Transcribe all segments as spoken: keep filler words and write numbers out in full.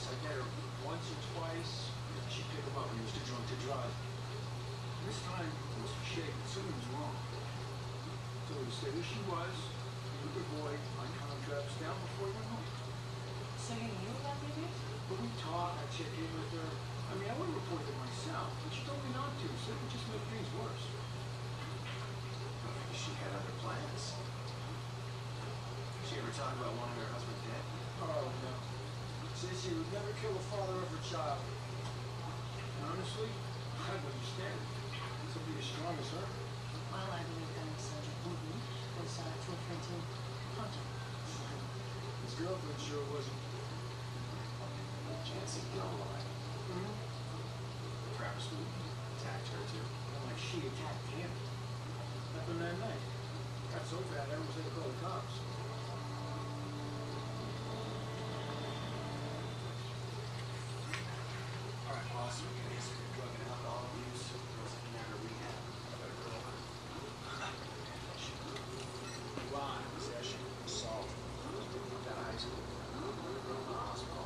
twice. I get her once or twice. She'd pick him up when he was too drunk to drive. This time, it was shaken. Something was wrong. So he would say who she was, a good boy, on contracts, down before he went home. So you knew about the event? But we talked. I checked in with her. I mean, I would have reported it myself, but she told me not to, so it would just make things worse. But maybe she had other plans. She ever talked about wanting her husband dead? Oh, no. Says she would never kill the father of her child. And honestly, I don't understand. Somebody as strong as her. Well, I believe that Sandra Boothman was uh, to a friend named Hunter. His girlfriend sure wasn't. Jansen got a lie. Mm-hmm. Perhaps we attacked her too. Like she attacked him. Happened that night. Got so bad, I was going to call the cops. Also, we can answer your drug and alcohol abuse. Girls that can never rehab. I better go over. Line, possession, assault. That high school. Girl in the hospital.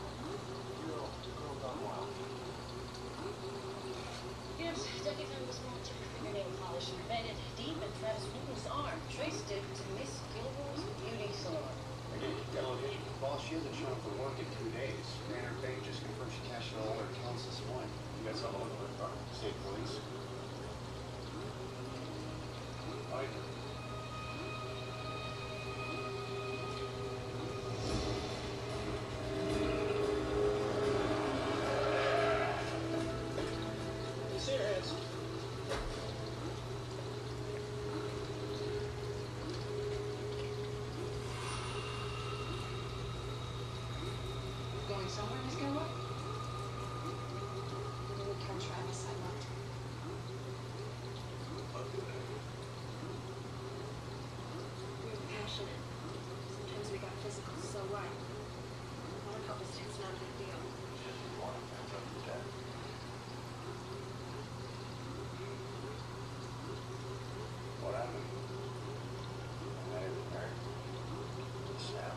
Girl, the girl gone wild. You know, Ducky found this magic fingernail polish embedded deep in Travis Newton's arm. Traced it to Miss Gilmore's beauty salon. I did delegation. Well, she hasn't shown up for work in two days. Ran her bank just confirmed she cashed in all her accounts this morning. You got something over her? State police. I do. Somewhere, Miss Gilmore? You would come try this, I loved her. We were passionate. Sometimes we got physical, so right. What a couple is not a big deal. Just want to catch up to that. What happened? I'm not even married. Sam.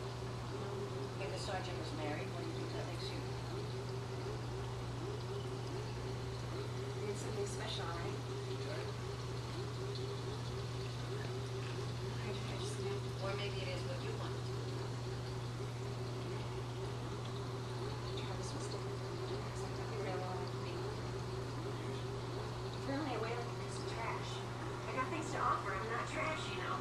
If the sergeant was married, what do you think that makes you? You did something special, right? Okay. I just know. Or maybe it is what you want. Travis was different from me because I thought he really wanted me. Really, I waited because of trash. I got things to offer. I'm not trash, you know.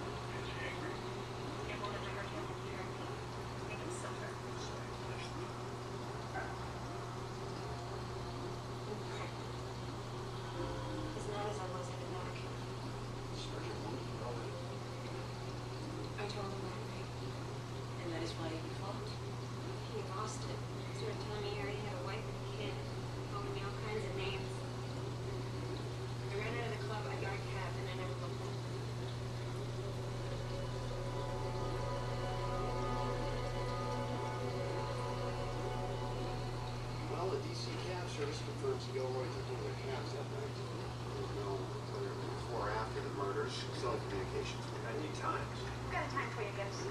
Service confirms Gilroy took one of their cabs that night. There's no whether before or after the murders, cell communications. I need times. We've got a time for you, Gibbs.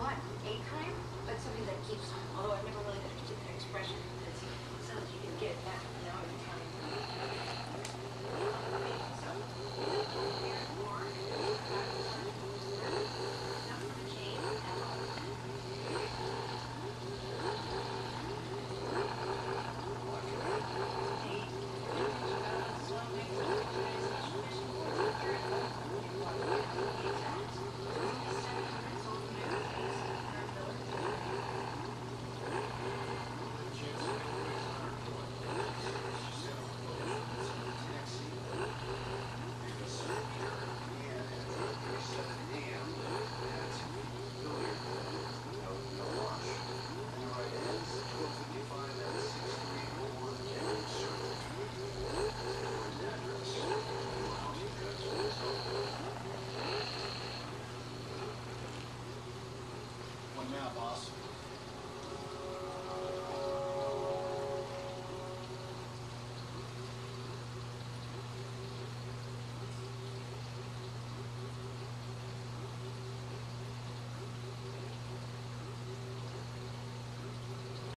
What? Eight time? That's something that